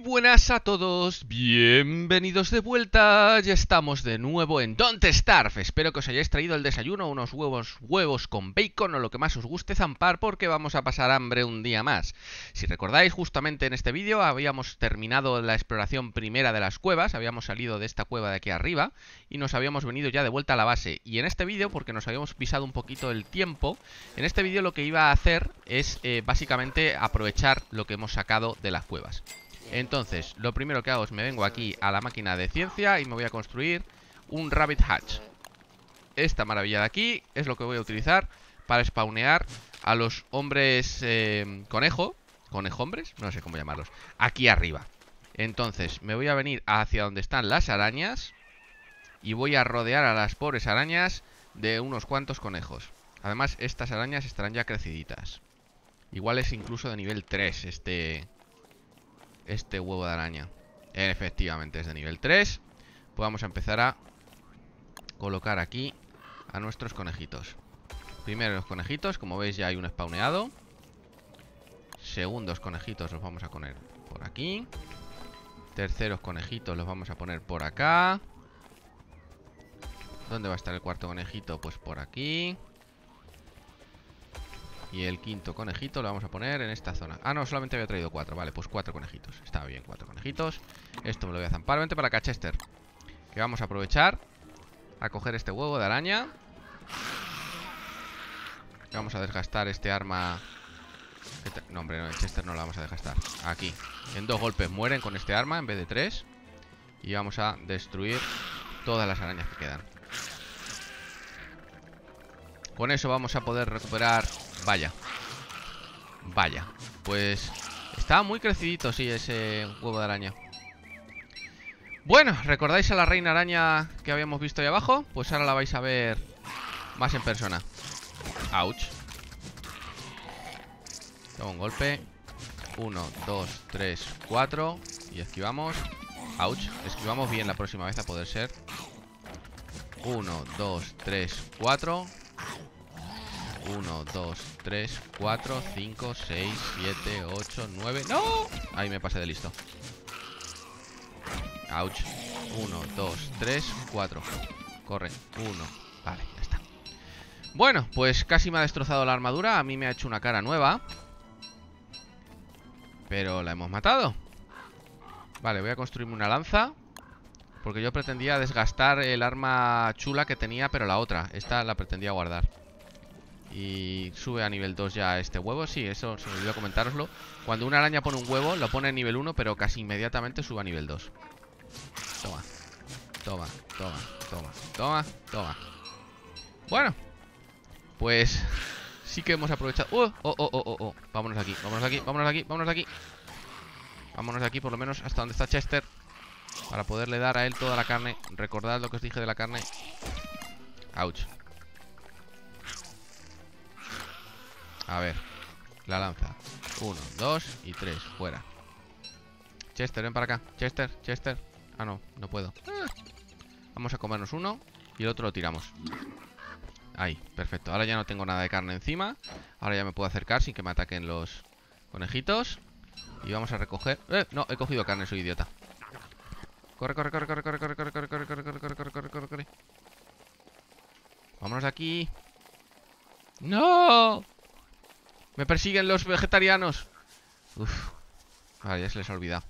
Muy buenas a todos, bienvenidos de vuelta, ya estamos de nuevo en Don't Starve. Espero que os hayáis traído el desayuno, unos huevos con bacon o lo que más os guste zampar, porque vamos a pasar hambre un día más. Si recordáis, justamente en este vídeo habíamos terminado la exploración primera de las cuevas, habíamos salido de esta cueva de aquí arriba y nos habíamos venido ya de vuelta a la base. Y en este vídeo, porque nos habíamos pisado un poquito el tiempo, en este vídeo lo que iba a hacer es básicamente aprovechar lo que hemos sacado de las cuevas. Entonces, lo primero que hago es me vengo aquí a la máquina de ciencia y me voy a construir un rabbit hutch. Esta maravilla de aquí es lo que voy a utilizar para spawnear a los hombres conejombres, no sé cómo llamarlos, aquí arriba. Entonces, me voy a venir hacia donde están las arañas y voy a rodear a las pobres arañas de unos cuantos conejos. Además, estas arañas estarán ya creciditas. Igual es incluso de nivel 3 este huevo de araña. Efectivamente es de nivel 3. Pues vamos a empezar a colocar aquí a nuestros conejitos. Primero los conejitos, como veis ya hay un spawneado. Segundos conejitos los vamos a poner por aquí. Terceros conejitos los vamos a poner por acá. ¿Dónde va a estar el cuarto conejito? Pues por aquí. Y el quinto conejito lo vamos a poner en esta zona. Ah, no, solamente había traído 4. Vale, pues 4 conejitos. Está bien, 4 conejitos. Esto me lo voy a zampar. Vente para acá, Chester. Que vamos a aprovechar a coger este huevo de araña. Vamos a desgastar este arma. No, hombre, no, Chester no la vamos a desgastar. Aquí. En 2 golpes mueren con este arma en vez de 3. Y vamos a destruir todas las arañas que quedan. Con eso vamos a poder recuperar... Vaya, pues está muy crecidito, sí, ese huevo de araña. Bueno, ¿recordáis a la reina araña que habíamos visto ahí abajo? Pues ahora la vais a ver más en persona. Ouch. Toma un golpe. 1, 2, 3, 4. Y esquivamos. Ouch, esquivamos bien la próxima vez a poder ser. 1, 2, 3, 4. 1, 2, 3, 4, 5, 6, 7, 8, 9... ¡No! Ahí me pasé de listo. Ouch. 1, 2, 3, 4. Corre. 1. Vale, ya está. Bueno, pues casi me ha destrozado la armadura. A mí me ha hecho una cara nueva. Pero la hemos matado. Vale, voy a construirme una lanza. Porque yo pretendía desgastar el arma chula que tenía, pero la otra. Esta la pretendía guardar. Y sube a nivel 2 ya este huevo. Sí, eso se me olvidó comentároslo. Cuando una araña pone un huevo, lo pone en nivel 1, pero casi inmediatamente sube a nivel 2. Toma. Toma, toma, toma, toma, toma. Bueno, pues sí que hemos aprovechado. Oh. Vámonos de aquí, vámonos de aquí, vámonos de aquí, vámonos de aquí. Vámonos de aquí por lo menos hasta donde está Chester, para poderle dar a él toda la carne. Recordad lo que os dije de la carne. Ouch. A ver, la lanza. 1, 2 y 3, fuera. Chester, ven para acá. Chester, Chester. Ah, no, no puedo. Vamos a comernos uno y el otro lo tiramos. Ahí, perfecto. Ahora ya no tengo nada de carne encima. Ahora ya me puedo acercar sin que me ataquen los conejitos. Y vamos a recoger... no, he cogido carne, soy idiota. Corre, corre, corre, corre, corre, corre, corre, corre, corre, corre, corre, corre, corre, corre, corre. Vámonos de aquí. ¡No! Me persiguen los vegetarianos. Uf. Vale, ya se les ha olvidado.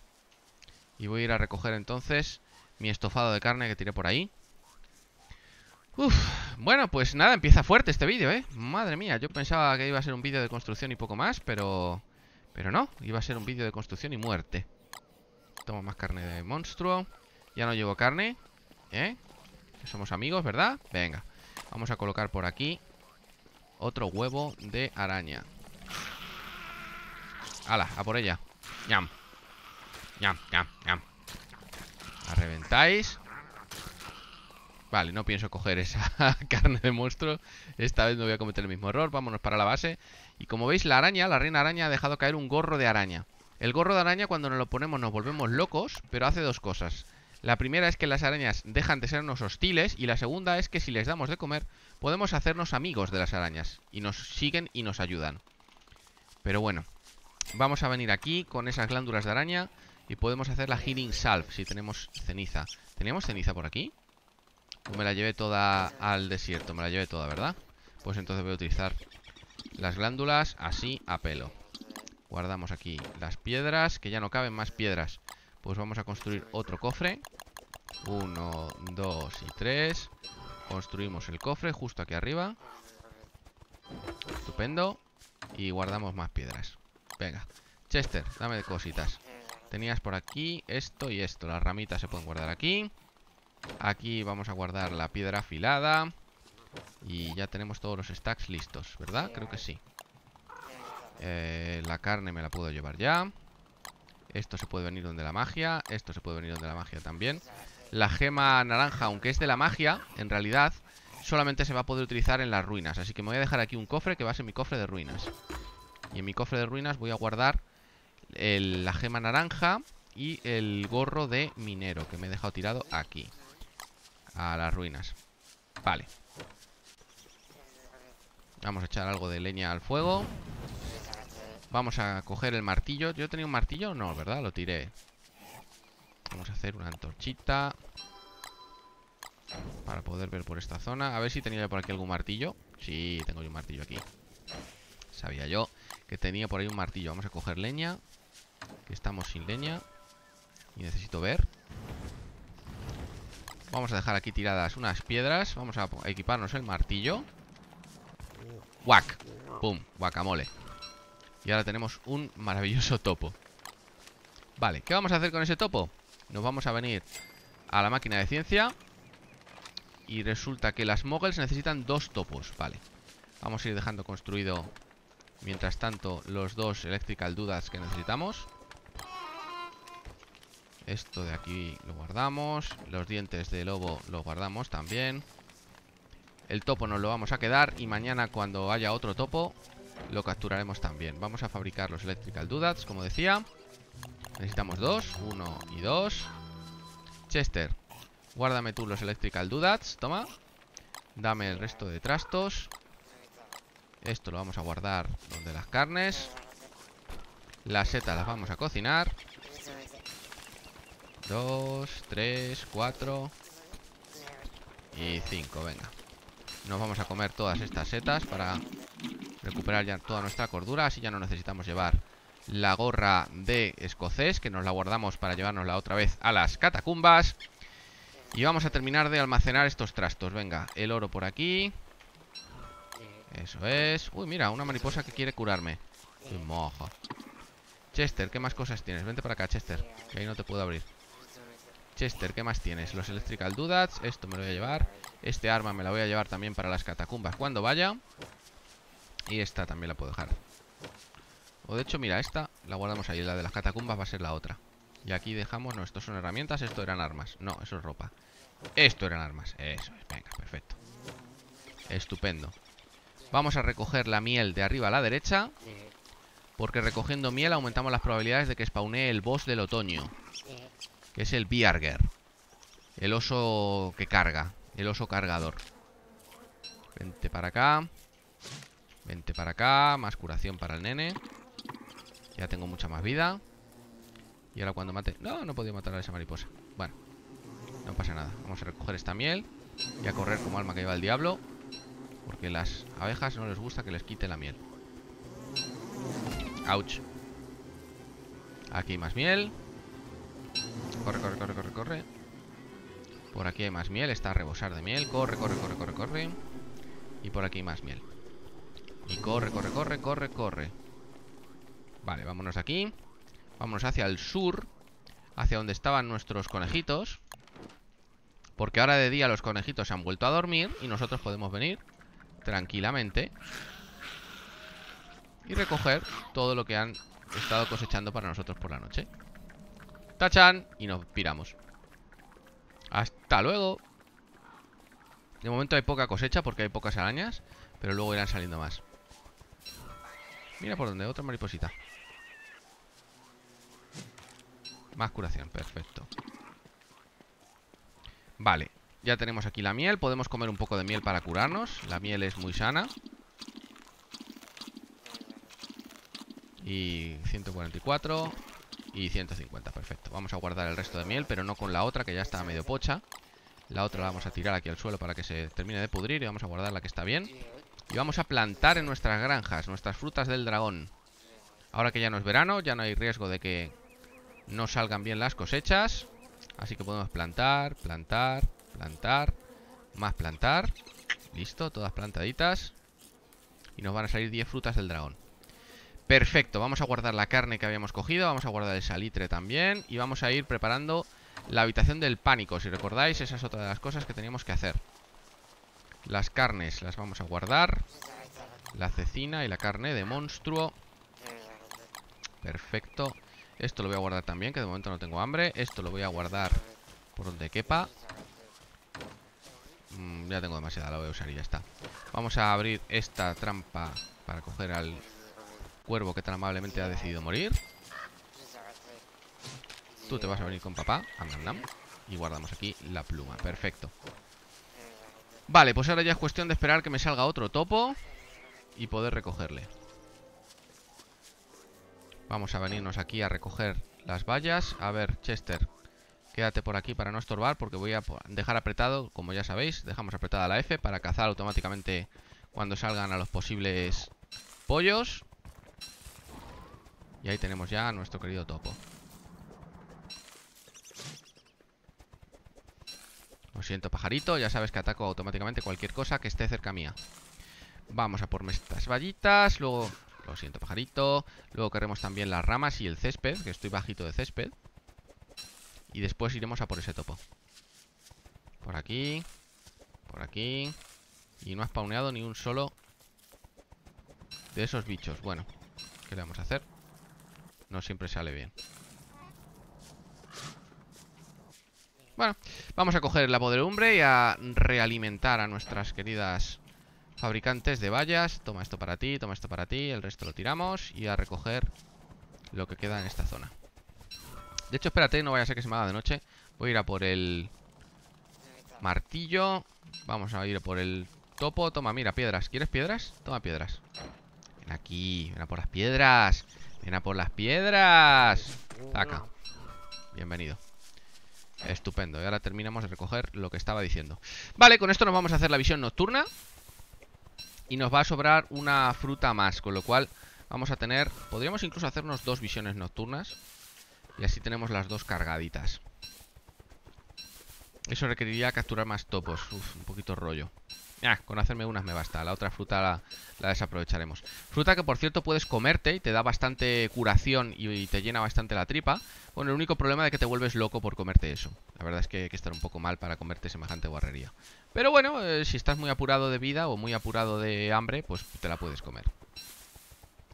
Y voy a ir a recoger entonces mi estofado de carne que tiré por ahí. Uf. Bueno, pues nada, empieza fuerte este vídeo, ¿eh? Madre mía, yo pensaba que iba a ser un vídeo de construcción y poco más, pero no, iba a ser un vídeo de construcción y muerte. Tomo más carne de monstruo. Ya no llevo carne, ¿eh? Somos amigos, ¿verdad? Venga, vamos a colocar por aquí otro huevo de araña. ¡Hala! ¡A por ella! ¡Yam! ¡Yam! ¡Yam! ¡Yam! La reventáis. Vale, no pienso coger esa carne de monstruo. Esta vez no voy a cometer el mismo error. Vámonos para la base. Y como veis, la araña, la reina araña, ha dejado caer un gorro de araña. El gorro de araña, cuando nos lo ponemos, nos volvemos locos, pero hace dos cosas. La primera es que las arañas dejan de sernos hostiles. Y la segunda es que si les damos de comer, podemos hacernos amigos de las arañas y nos siguen y nos ayudan. Pero bueno, vamos a venir aquí con esas glándulas de araña Y podemos hacer la healing salve si tenemos ceniza. ¿Teníamos ceniza por aquí? O me la llevé toda al desierto. Me la llevé toda, ¿verdad? Pues entonces voy a utilizar las glándulas así a pelo. Guardamos aquí las piedras, que ya no caben más piedras. Pues vamos a construir otro cofre. 1, 2 y 3. Construimos el cofre justo aquí arriba. Estupendo. Y guardamos más piedras. Venga, Chester, dame de cositas. Tenías por aquí esto y esto. Las ramitas se pueden guardar aquí. Aquí vamos a guardar la piedra afilada. Y ya tenemos todos los stacks listos, ¿verdad? Creo que sí. La carne me la puedo llevar ya. Esto se puede venir donde la magia. Esto se puede venir donde la magia también. La gema naranja, aunque es de la magia, en realidad solamente se va a poder utilizar en las ruinas. Así que me voy a dejar aquí un cofre que va a ser mi cofre de ruinas. Y en mi cofre de ruinas voy a guardar la gema naranja y el gorro de minero, que me he dejado tirado aquí, a las ruinas. Vale. Vamos a echar algo de leña al fuego. Vamos a coger el martillo. ¿Yo tenía un martillo? No, ¿verdad? Lo tiré. Vamos a hacer una antorchita para poder ver por esta zona. A ver si tenía yo por aquí algún martillo. Sí, tengo yo un martillo aquí. Sabía yo que tenía por ahí un martillo. Vamos a coger leña, que estamos sin leña y necesito ver. Vamos a dejar aquí tiradas unas piedras. Vamos a equiparnos el martillo. ¡Guac! ¡Pum! Guacamole. Y ahora tenemos un maravilloso topo. Vale, ¿qué vamos a hacer con ese topo? Nos vamos a venir a la máquina de ciencia. Y resulta que las moguls necesitan 2 topos. Vale, vamos a ir dejando construido mientras tanto los 2 electrical dudas que necesitamos. Esto de aquí lo guardamos. Los dientes de lobo lo guardamos también. El topo nos lo vamos a quedar. Y mañana cuando haya otro topo lo capturaremos también. Vamos a fabricar los electrical dudas, como decía. Necesitamos 2, 1 y 2. Chester, guárdame tú los electrical dudas. Toma. Dame el resto de trastos. Esto lo vamos a guardar donde las carnes. Las setas las vamos a cocinar. 2, 3, 4 y 5, venga. Nos vamos a comer todas estas setas para recuperar ya toda nuestra cordura. Así ya no necesitamos llevar la gorra de escocés, que nos la guardamos para llevárnosla otra vez a las catacumbas. Y vamos a terminar de almacenar estos trastos. Venga, el oro por aquí. Eso es. Uy, mira, una mariposa que quiere curarme. Uy, mojo. Chester, ¿qué más cosas tienes? Vente para acá, Chester, que ahí no te puedo abrir. Chester, ¿qué más tienes? Los electrical dudas. Esto me lo voy a llevar. Este arma me la voy a llevar también para las catacumbas cuando vaya. Y esta también la puedo dejar. O de hecho, mira, esta la guardamos ahí. La de las catacumbas va a ser la otra. Y aquí dejamos... No, estos son herramientas. Esto eran armas. No, eso es ropa. Esto eran armas. Eso es. Venga, perfecto. Estupendo. Vamos a recoger la miel de arriba a la derecha, porque recogiendo miel aumentamos las probabilidades de que spawnee el boss del otoño, que es el Bearger, el oso que carga, el oso cargador. Vente para acá. Vente para acá. Más curación para el nene. Ya tengo mucha más vida. Y ahora cuando mate... No, no he podido matar a esa mariposa. Bueno, no pasa nada. Vamos a recoger esta miel y a correr como alma que lleva el diablo, porque las abejas no les gusta que les quite la miel. Ouch. Aquí hay más miel. Corre, corre, corre, corre, corre. Por aquí hay más miel. Está a rebosar de miel. Corre, corre, corre, corre, corre. Y por aquí hay más miel. Y corre, corre, corre, corre, corre. Vale, vámonos de aquí. Vámonos hacia el sur, hacia donde estaban nuestros conejitos, porque ahora de día los conejitos se han vuelto a dormir y nosotros podemos venir tranquilamente y recoger todo lo que han estado cosechando para nosotros por la noche. ¡Tachán! Y nos piramos. ¡Hasta luego! De momento hay poca cosecha porque hay pocas arañas, pero luego irán saliendo más. Mira por dónde, otra mariposita. Más curación, perfecto. Vale, ya tenemos aquí la miel. Podemos comer un poco de miel para curarnos. La miel es muy sana. Y 144. Y 150, perfecto. Vamos a guardar el resto de miel, pero no con la otra, que ya está medio pocha. La otra la vamos a tirar aquí al suelo para que se termine de pudrir. Y vamos a guardar la que está bien. Y vamos a plantar en nuestras granjas nuestras frutas del dragón. Ahora que ya no es verano, ya no hay riesgo de que no salgan bien las cosechas. Así que podemos plantar, plantar, plantar, más plantar. Listo, todas plantaditas. Y nos van a salir 10 frutas del dragón. Perfecto, vamos a guardar la carne que habíamos cogido. Vamos a guardar el salitre también. Y vamos a ir preparando la habitación del pánico. Si recordáis, esa es otra de las cosas que teníamos que hacer. Las carnes las vamos a guardar. La cecina y la carne de monstruo. Perfecto. Esto lo voy a guardar también, que de momento no tengo hambre. Esto lo voy a guardar por donde quepa. Ya tengo demasiada, la voy a usar y ya está. Vamos a abrir esta trampa para coger al... cuervo que tan amablemente ha decidido morir. Tú te vas a venir con papá. Y guardamos aquí la pluma. Perfecto. Vale, pues ahora ya es cuestión de esperar que me salga otro topo y poder recogerle. Vamos a venirnos aquí a recoger las vallas. A ver, Chester, quédate por aquí para no estorbar, porque voy a dejar apretado, como ya sabéis. Dejamos apretada la F para cazar automáticamente cuando salgan a los posibles pollos. Y ahí tenemos ya a nuestro querido topo. Lo siento, pajarito. Ya sabes que ataco automáticamente cualquier cosa que esté cerca mía. Vamos a por estas vallitas. Luego... lo siento, pajarito. Luego queremos también las ramas y el césped, que estoy bajito de césped. Y después iremos a por ese topo. Por aquí. Por aquí. Y no ha spawneado ni un solo de esos bichos. Bueno, ¿qué le vamos a hacer? No siempre sale bien. Bueno, vamos a coger la podredumbre y a realimentar a nuestras queridas fabricantes de vallas. Toma esto para ti, toma esto para ti. El resto lo tiramos y a recoger lo que queda en esta zona. De hecho, espérate, no vaya a ser que se me haga de noche. Voy a ir a por el martillo. Vamos a ir a por el topo. Toma, mira, piedras. ¿Quieres piedras? Toma piedras. Ven aquí, ven a por las piedras. Ven a por las piedras. Acá. Bienvenido. Estupendo. Y ahora terminamos de recoger lo que estaba diciendo. Vale, con esto nos vamos a hacer la visión nocturna. Y nos va a sobrar una fruta más. Con lo cual vamos a tener... podríamos incluso hacernos dos visiones nocturnas. Y así tenemos las dos cargaditas. Eso requeriría capturar más topos. Uf, un poquito rollo. Con hacerme unas me basta. La otra fruta la desaprovecharemos. Fruta que, por cierto, puedes comerte y te da bastante curación y te llena bastante la tripa. Bueno, el único problema es que te vuelves loco por comerte eso. La verdad es que hay que estar un poco mal para comerte semejante guarrería. Pero bueno, si estás muy apurado de vida o muy apurado de hambre, pues te la puedes comer.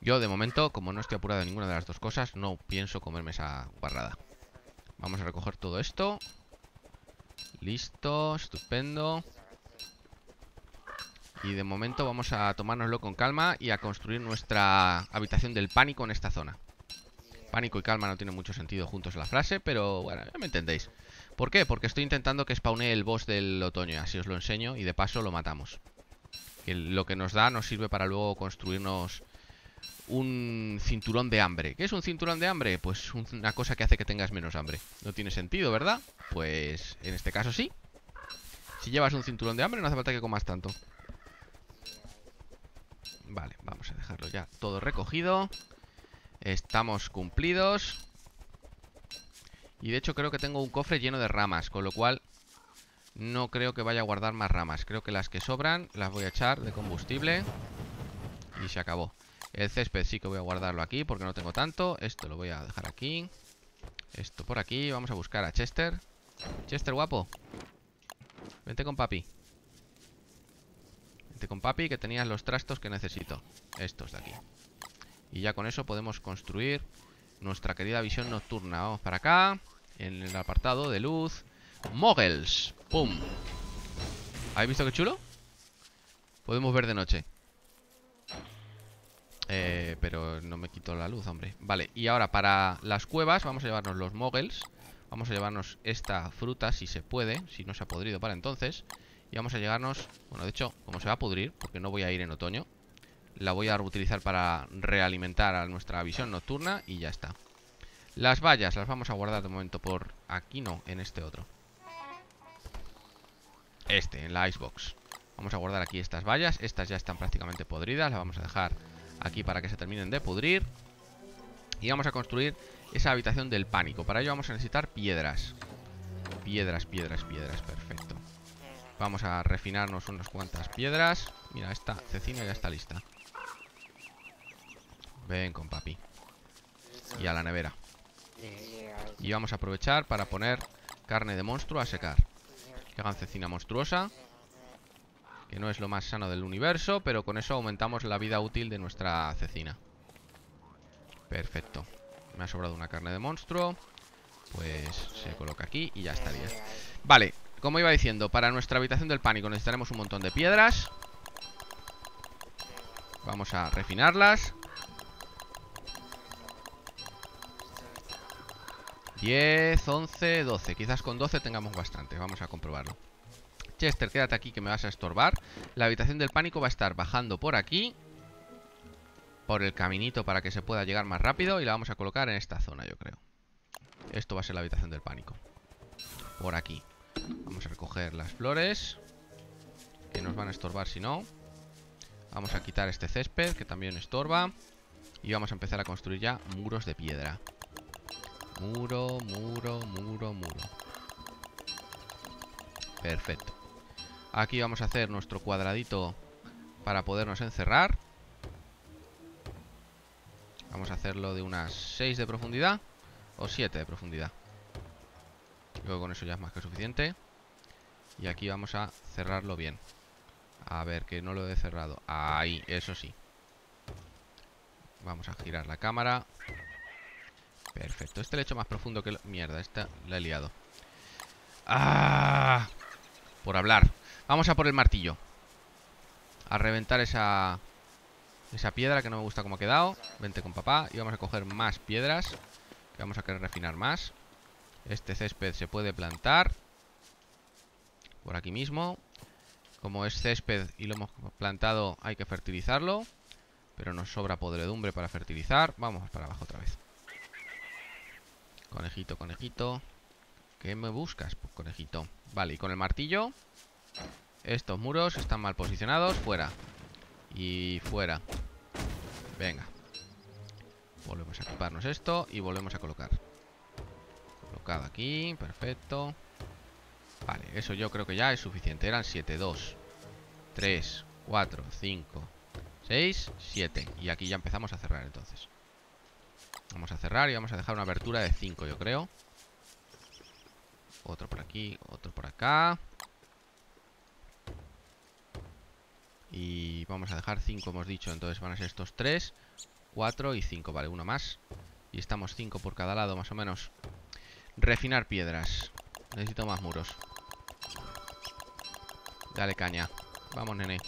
Yo, de momento, como no estoy apurado de ninguna de las dos cosas, no pienso comerme esa guarrada. Vamos a recoger todo esto. Listo, estupendo. Y de momento vamos a tomárnoslo con calma y a construir nuestra habitación del pánico en esta zona. Pánico y calma no tiene mucho sentido juntos en la frase, pero bueno, ya me entendéis. ¿Por qué? Porque estoy intentando que spawnee el boss del otoño, así os lo enseño y de paso lo matamos. Que lo que nos da nos sirve para luego construirnos un cinturón de hambre. ¿Qué es un cinturón de hambre? Pues una cosa que hace que tengas menos hambre. No tiene sentido, ¿verdad? Pues en este caso sí. Si llevas un cinturón de hambre no hace falta que comas tanto. Vale, vamos a dejarlo ya todo recogido. Estamos cumplidos. Y de hecho creo que tengo un cofre lleno de ramas, con lo cual no creo que vaya a guardar más ramas. Creo que las que sobran las voy a echar de combustible. Y se acabó. El césped sí que voy a guardarlo aquí porque no tengo tanto. Esto lo voy a dejar aquí. Esto por aquí. Vamos a buscar a Chester. Chester, guapo, vente con papi. Con papi, que tenías los trastos que necesito. Estos de aquí. Y ya con eso podemos construir nuestra querida visión nocturna. Vamos para acá. En el apartado de luz. Muggles. ¡Pum! ¿Habéis visto qué chulo? Podemos ver de noche. Pero no me quito la luz, hombre. Vale, y ahora para las cuevas vamos a llevarnos los muggles. Vamos a llevarnos esta fruta si se puede. Si no se ha podrido para entonces. Y vamos a llegarnos... bueno, de hecho, como se va a pudrir, porque no voy a ir en otoño, la voy a reutilizar para realimentar a nuestra visión nocturna y ya está. Las vallas las vamos a guardar de momento por aquí, no, en este otro. En la icebox. Vamos a guardar aquí estas vallas. Estas ya están prácticamente podridas. Las vamos a dejar aquí para que se terminen de pudrir. Y vamos a construir esa habitación del pánico. Para ello vamos a necesitar piedras. Piedras, perfecto. Vamos a refinarnos unas cuantas piedras. Mira, esta cecina ya está lista. Ven con papi. Y a la nevera. Y vamos a aprovechar para poner carne de monstruo a secar. Que hagan cecina monstruosa, que no es lo más sano del universo, pero con eso aumentamos la vida útil de nuestra cecina. Perfecto. Me ha sobrado una carne de monstruo. Pues se coloca aquí y ya estaría. Vale, como iba diciendo, para nuestra habitación del pánico necesitaremos un montón de piedras. Vamos a refinarlas. 10, 11, 12. Quizás con 12 tengamos bastante. Vamos a comprobarlo. Chester, quédate aquí que me vas a estorbar. La habitación del pánico va a estar bajando por aquí, por el caminito para que se pueda llegar más rápido. Y la vamos a colocar en esta zona, yo creo. Esto va a ser la habitación del pánico. Por aquí. Vamos a recoger las flores, que nos van a estorbar si no. Vamos a quitar este césped, que también estorba. Y vamos a empezar a construir ya muros de piedra. Muro. Perfecto. Aquí vamos a hacer nuestro cuadradito para podernos encerrar. Vamos a hacerlo de unas 6 de profundidad o 7 de profundidad. Luego con eso ya es más que suficiente. Y aquí vamos a cerrarlo bien. A ver, que no lo he cerrado. Ahí, eso sí. Vamos a girar la cámara. Perfecto, este le he hecho más profundo que... Mierda, esta la he liado. ¡Ah! Por hablar. Vamos a por el martillo. A reventar esa piedra que no me gusta como ha quedado. Vente con papá. Y vamos a coger más piedras, que vamos a querer refinar más. Este césped se puede plantar por aquí mismo. Como es césped y lo hemos plantado, hay que fertilizarlo. Pero nos sobra podredumbre para fertilizar. Vamos para abajo otra vez. Conejito, conejito. ¿Qué me buscas, pues, conejito? Vale, y con el martillo. Estos muros están mal posicionados. Fuera. Y fuera. Venga. Volvemos a equiparnos esto y volvemos a colocar. Colocado aquí, perfecto. Vale, eso yo creo que ya es suficiente. Eran 7, 2, 3, 4, 5, 6, 7. Y aquí ya empezamos a cerrar entonces. Vamos a cerrar y vamos a dejar una abertura de 5, yo creo. Otro por aquí, otro por acá. Y vamos a dejar 5, hemos dicho. Entonces van a ser estos 3, 4 y 5. Vale, uno más. Y estamos 5 por cada lado, más o menos. Refinar piedras. Necesito más muros. Dale caña. Vamos, nene.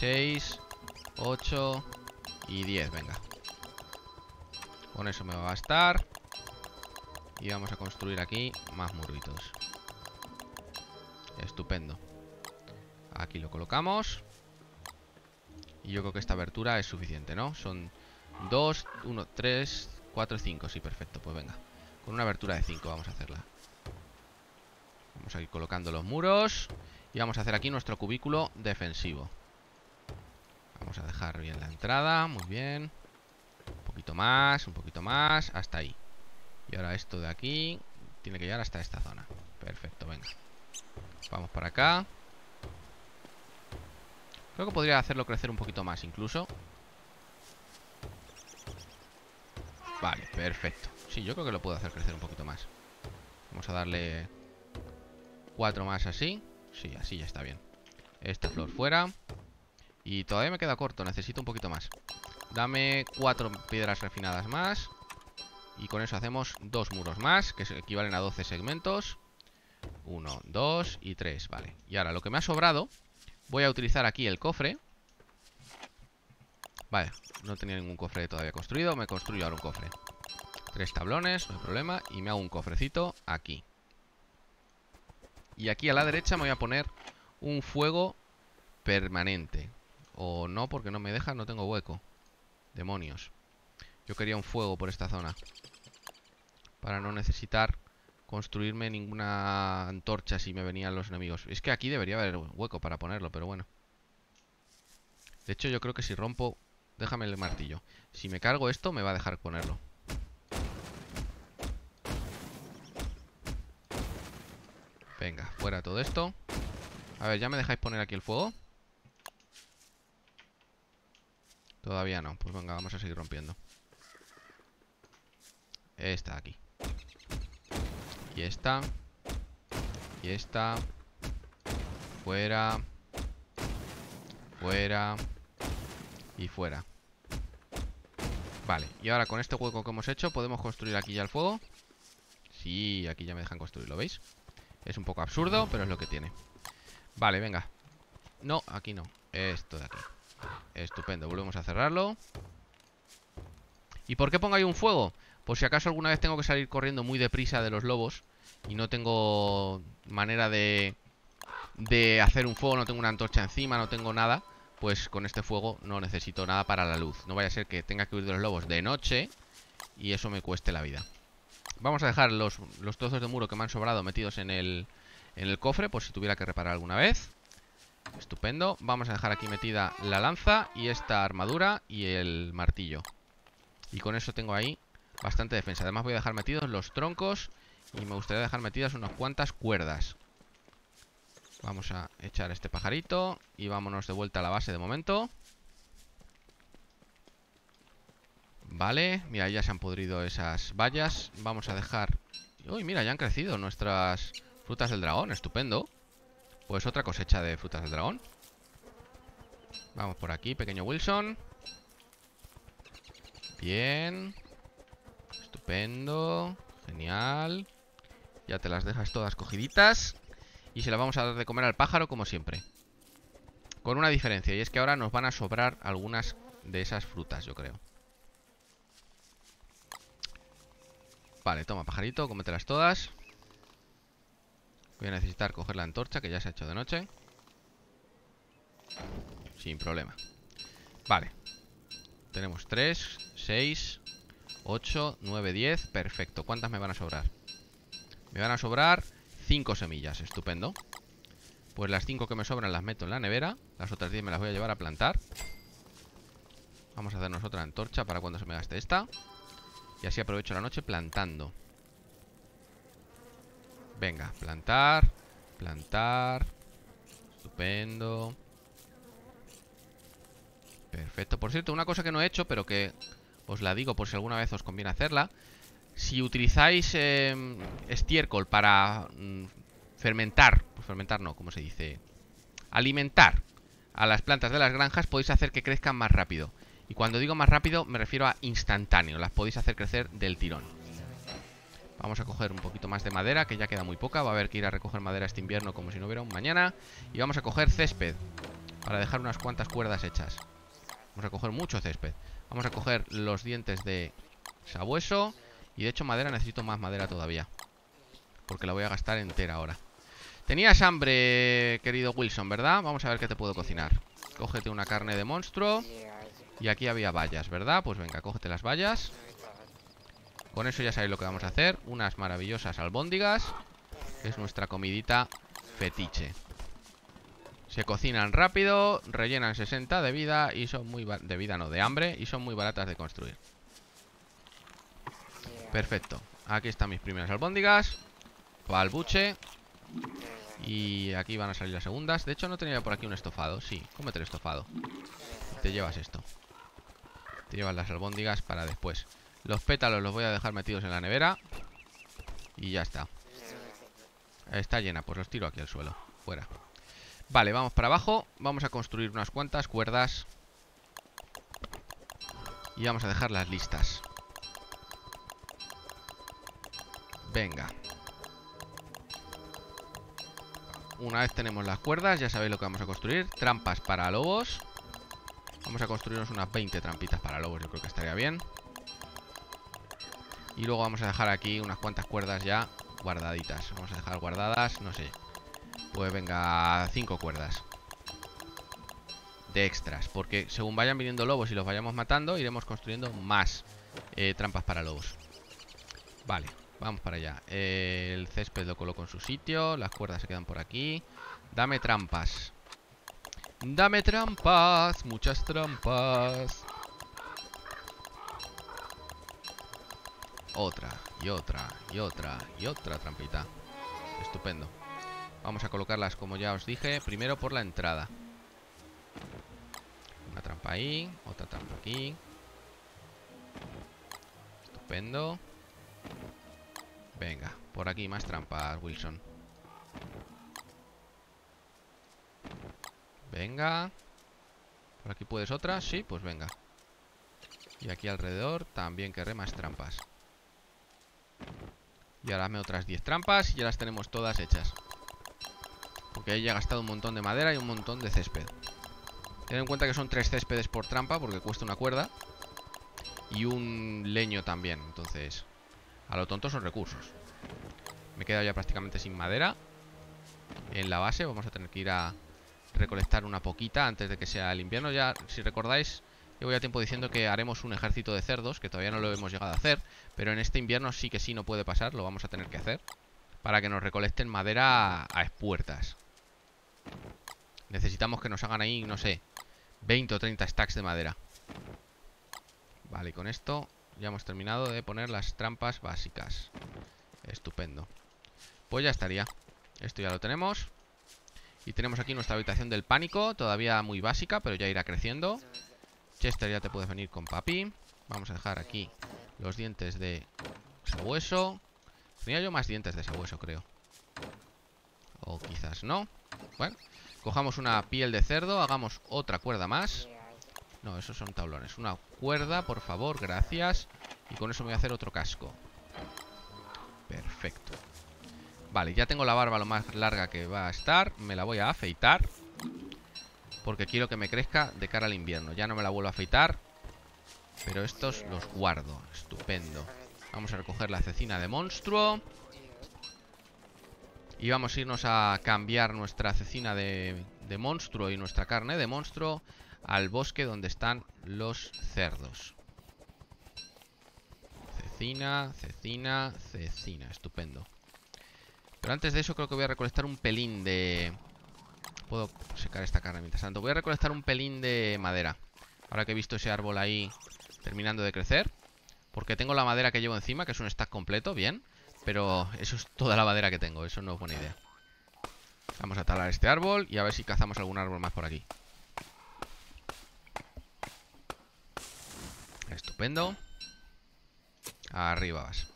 6, 8 y 10, venga. Con eso me va a bastar. Y vamos a construir aquí más murritos. Estupendo. Aquí lo colocamos. Y yo creo que esta abertura es suficiente, ¿no? Son 2, 1, 3, 4, 5. Sí, perfecto, pues venga. Con una abertura de 5 vamos a hacerla. Vamos a ir colocando los muros. Y vamos a hacer aquí nuestro cubículo defensivo. Vamos a dejar bien la entrada, muy bien. Un poquito más, hasta ahí. Y ahora esto de aquí tiene que llegar hasta esta zona. Perfecto, venga. Vamos para acá. Creo que podría hacerlo crecer un poquito más incluso. Vale, perfecto. Sí, yo creo que lo puedo hacer crecer un poquito más. Vamos a darle 4 más así. Sí, así ya está bien. Esta flor fuera. Y todavía me queda corto, necesito un poquito más. Dame 4 piedras refinadas más. Y con eso hacemos 2 muros más, que equivalen a 12 segmentos. 1, 2 y 3, vale. Y ahora lo que me ha sobrado, voy a utilizar aquí el cofre. Vale, no tenía ningún cofre todavía construido. Me construyo ahora un cofre. 3 tablones, no hay problema. Y me hago un cofrecito aquí. Y aquí a la derecha me voy a poner un fuego permanente. O no, porque no me deja, no tengo hueco. Demonios. Yo quería un fuego por esta zona. para no necesitar construirme ninguna antorcha si me venían los enemigos. Es que aquí debería haber hueco para ponerlo, pero bueno. De hecho yo creo que si rompo... Déjame el martillo. Si me cargo esto me va a dejar ponerlo. Venga, fuera todo esto. A ver, ¿ya me dejáis poner aquí el fuego? Todavía no. Pues venga, vamos a seguir rompiendo. Esta aquí. Y esta. Y esta. Fuera. Fuera. Y fuera. Vale, y ahora con este hueco que hemos hecho podemos construir aquí ya el fuego. Sí, aquí ya me dejan construirlo, ¿veis? Es un poco absurdo, pero es lo que tiene. Vale, venga. No, aquí no, esto de aquí. Estupendo, volvemos a cerrarlo. ¿Y por qué pongo ahí un fuego? Por si acaso alguna vez tengo que salir corriendo muy deprisa de los lobos y no tengo manera de hacer un fuego, no tengo una antorcha encima, no tengo nada. Pues con este fuego no necesito nada para la luz. No vaya a ser que tenga que huir de los lobos de noche y eso me cueste la vida. Vamos a dejar los trozos de muro que me han sobrado metidos en el cofre, por si tuviera que reparar alguna vez. Estupendo. Vamos a dejar aquí metida la lanza y esta armadura y el martillo. Y con eso tengo ahí bastante defensa. Además voy a dejar metidos los troncos y me gustaría dejar metidas unas cuantas cuerdas. Vamos a echar este pajarito y vámonos de vuelta a la base de momento. Vale, mira, ya se han podrido esas vallas. Vamos a dejar... Uy, mira, ya han crecido nuestras frutas del dragón, estupendo. Pues otra cosecha de frutas del dragón. Vamos por aquí, pequeño Wilson. Bien. Estupendo. Genial. Ya te las dejas todas cogiditas. Y se la vamos a dar de comer al pájaro como siempre. Con una diferencia, y es que ahora nos van a sobrar algunas de esas frutas, yo creo. Vale, toma pajarito, cómetelas todas. Voy a necesitar coger la antorcha, que ya se ha hecho de noche. Sin problema. Vale. Tenemos 3, 6, 8, 9, 10. Perfecto, ¿cuántas me van a sobrar? Me van a sobrar... 5 semillas, estupendo. Pues las 5 que me sobran las meto en la nevera. Las otras 10 me las voy a llevar a plantar. Vamos a hacernos otra antorcha para cuando se me gaste esta. Y así aprovecho la noche plantando. Venga, plantar. Plantar. Estupendo. Perfecto. Por cierto, una cosa que no he hecho, pero que os la digo por si alguna vez os conviene hacerla. Si utilizáis estiércol para fermentar no, ¿cómo se dice? Alimentar a las plantas de las granjas, podéis hacer que crezcan más rápido. Y cuando digo más rápido me refiero a instantáneo, las podéis hacer crecer del tirón. Vamos a coger un poquito más de madera, que ya queda muy poca. Va a haber que ir a recoger madera este invierno como si no hubiera un mañana. Y vamos a coger césped para dejar unas cuantas cuerdas hechas. Vamos a coger mucho césped. Vamos a coger los dientes de sabueso. Y de hecho madera, necesito más madera todavía, porque la voy a gastar entera ahora. Tenías hambre, querido Wilson, ¿verdad? Vamos a ver qué te puedo cocinar. Cógete una carne de monstruo. Y aquí había bayas, ¿verdad? Pues venga, cógete las bayas. Con eso ya sabéis lo que vamos a hacer. Unas maravillosas albóndigas, que es nuestra comidita fetiche. Se cocinan rápido, rellenan 60 de vida y son muy... De vida no, de hambre, y son muy baratas de construir. Perfecto, aquí están mis primeras albóndigas. Pa'l buche. Y aquí van a salir las segundas. De hecho no tenía por aquí un estofado. Sí, cómete el estofado. Te llevas esto. Te llevas las albóndigas para después. Los pétalos los voy a dejar metidos en la nevera. Y ya está. Está llena, pues los tiro aquí al suelo. Fuera. Vale, vamos para abajo. Vamos a construir unas cuantas cuerdas. Y vamos a dejarlas listas. Venga. Una vez tenemos las cuerdas, ya sabéis lo que vamos a construir. Trampas para lobos. Vamos a construirnos unas 20 trampitas para lobos, yo creo que estaría bien. Y luego vamos a dejar aquí unas cuantas cuerdas ya guardaditas. Vamos a dejar guardadas, no sé. Pues venga, 5 cuerdas. De extras, porque según vayan viniendo lobos y los vayamos matando, iremos construyendo más trampas para lobos. Vale. Vamos para allá. El césped lo coloco en su sitio. Las cuerdas se quedan por aquí. Dame trampas. Dame trampas. Muchas trampas. Otra, y otra, y otra, y otra trampita. Estupendo. Vamos a colocarlas, como ya os dije, primero por la entrada. Una trampa ahí, otra trampa aquí. Estupendo. Venga, por aquí más trampas, Wilson. Venga. ¿Por aquí puedes otra? Sí, pues venga. Y aquí alrededor también querré más trampas. Y ahora hazme otras 10 trampas y ya las tenemos todas hechas. Porque ahí ya he gastado un montón de madera y un montón de césped. Ten en cuenta que son 3 céspedes por trampa porque cuesta una cuerda. Y un leño también, entonces... A lo tonto son recursos. Me he quedado ya prácticamente sin madera. En la base vamos a tener que ir a recolectar una poquita antes de que sea el invierno. Ya, si recordáis, llevo ya tiempo diciendo que haremos un ejército de cerdos, que todavía no lo hemos llegado a hacer, pero en este invierno sí que sí no puede pasar, lo vamos a tener que hacer, para que nos recolecten madera a expuertas. Necesitamos que nos hagan ahí, no sé, 20 o 30 stacks de madera. Vale, y con esto... ya hemos terminado de poner las trampas básicas. Estupendo. Pues ya estaría. Esto ya lo tenemos. Y tenemos aquí nuestra habitación del pánico. Todavía muy básica, pero ya irá creciendo. Chester, ya te puedes venir con papi. Vamos a dejar aquí los dientes de sabueso. Tenía yo más dientes de sabueso, creo. O quizás no. Bueno, cojamos una piel de cerdo. Hagamos otra cuerda más. No, esos son tablones. Una cuerda, por favor, gracias. Y con eso me voy a hacer otro casco. Perfecto. Vale, ya tengo la barba lo más larga que va a estar. Me la voy a afeitar. Porque quiero que me crezca de cara al invierno. Ya no me la vuelvo a afeitar. Pero estos los guardo. Estupendo. Vamos a recoger la cecina de monstruo. Y vamos a irnos a cambiar nuestra cecina de monstruo y nuestra carne de monstruo al bosque donde están los cerdos. Cecina, cecina, cecina. Estupendo. Pero antes de eso creo que voy a recolectar un pelín de... puedo secar esta carne mientras tanto. Voy a recolectar un pelín de madera. Ahora que he visto ese árbol ahí terminando de crecer. Porque tengo la madera que llevo encima, que es un stack completo, bien. Pero eso es toda la madera que tengo. Eso no es buena idea. Vamos a talar este árbol y a ver si cazamos algún árbol más por aquí. Estupendo. Arriba vas.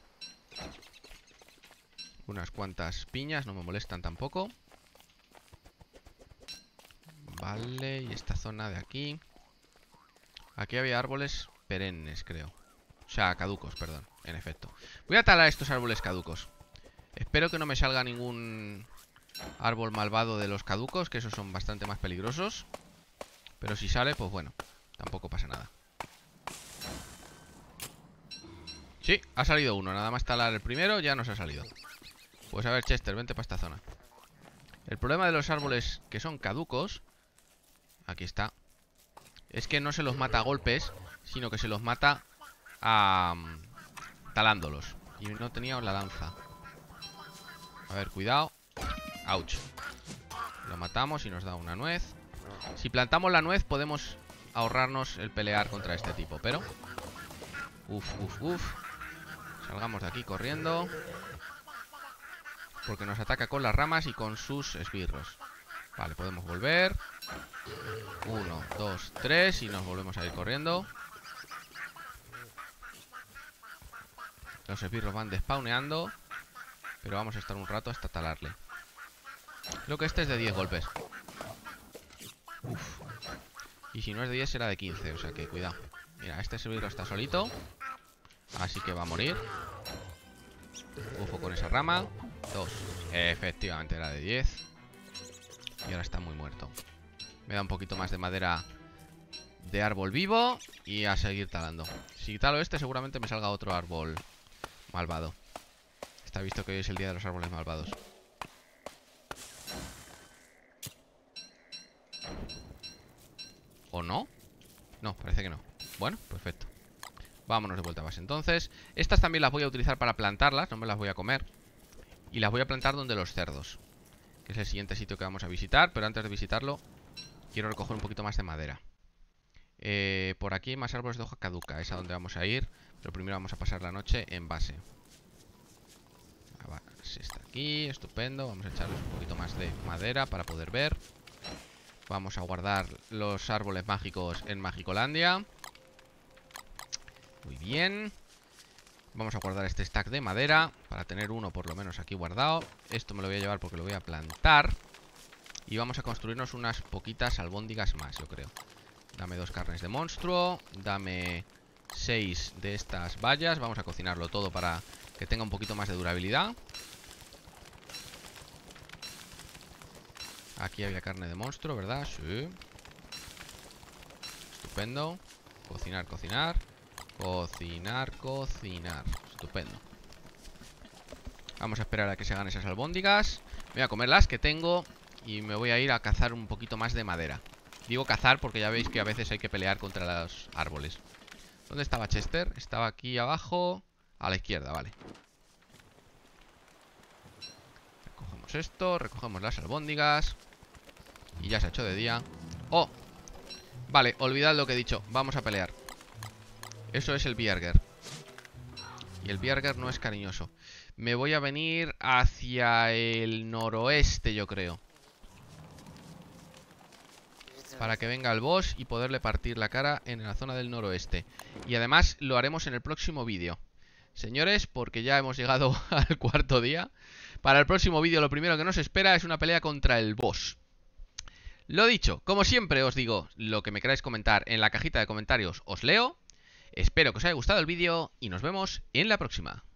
Unas cuantas piñas, no me molestan tampoco. Vale, y esta zona de aquí. Aquí había árboles perennes, creo. O sea, caducos, perdón, en efecto. Voy a talar estos árboles caducos. Espero que no me salga ningún árbol malvado de los caducos, que esos son bastante más peligrosos. Pero si sale, pues bueno, tampoco pasa nada. Sí, ha salido uno, nada más talar el primero ya nos ha salido. Pues a ver, Chester, vente para esta zona. El problema de los árboles que son caducos, aquí está, es que no se los mata a golpes, sino que se los mata a... talándolos. Y no tenía la lanza. A ver, cuidado. Ouch. Lo matamos y nos da una nuez. Si plantamos la nuez podemos ahorrarnos el pelear contra este tipo, pero... uf, uf, uf. Salgamos de aquí corriendo. Porque nos ataca con las ramas y con sus esbirros. Vale, podemos volver. 1, 2, 3. Y nos volvemos a ir corriendo. Los esbirros van despawneando. Pero vamos a estar un rato hasta talarle. Creo que este es de 10 golpes. Uf. Y si no es de 10 será de 15. O sea que cuidado. Mira, este esbirro está solito. Así que va a morir. Bufo con esa rama. 2. Efectivamente era de 10. Y ahora está muy muerto. Me da un poquito más de madera de árbol vivo. Y a seguir talando. Si talo este seguramente me salga otro árbol malvado. Está visto que hoy es el día de los árboles malvados. ¿O no? No, parece que no. Bueno, perfecto. Vámonos de vuelta a base. Entonces, estas también las voy a utilizar para plantarlas. No me las voy a comer. Y las voy a plantar donde los cerdos, que es el siguiente sitio que vamos a visitar. Pero antes de visitarlo, quiero recoger un poquito más de madera. Por aquí hay más árboles de hoja caduca. Es a donde vamos a ir. Pero primero vamos a pasar la noche en base. La base está aquí. Estupendo. Vamos a echarles un poquito más de madera para poder ver. Vamos a guardar los árboles mágicos en Magicolandia. Muy bien. Vamos a guardar este stack de madera para tener uno por lo menos aquí guardado. Esto me lo voy a llevar porque lo voy a plantar. Y vamos a construirnos unas poquitas albóndigas más, yo creo. Dame 2 carnes de monstruo. Dame 6 de estas bayas. Vamos a cocinarlo todo para que tenga un poquito más de durabilidad. Aquí había carne de monstruo, ¿verdad? Sí. Estupendo. Cocinar, cocinar. Cocinar, cocinar. Estupendo. Vamos a esperar a que se hagan esas albóndigas. Voy a comer las que tengo y me voy a ir a cazar un poquito más de madera. Digo cazar porque ya veis que a veces hay que pelear contra los árboles. ¿Dónde estaba Chester? Estaba aquí abajo, a la izquierda, vale. Recogemos esto, recogemos las albóndigas. Y ya se ha hecho de día. ¡Oh! Vale, olvidad lo que he dicho. Vamos a pelear. Eso es el Bearger. Y el Bearger no es cariñoso. Me voy a venir hacia el noroeste, yo creo, para que venga el boss y poderle partir la cara en la zona del noroeste. Y además lo haremos en el próximo vídeo, señores, porque ya hemos llegado al cuarto día. Para el próximo vídeo lo primero que nos espera es una pelea contra el boss. Lo dicho, como siempre os digo, lo que me queráis comentar en la cajita de comentarios os leo. Espero que os haya gustado el vídeo y nos vemos en la próxima.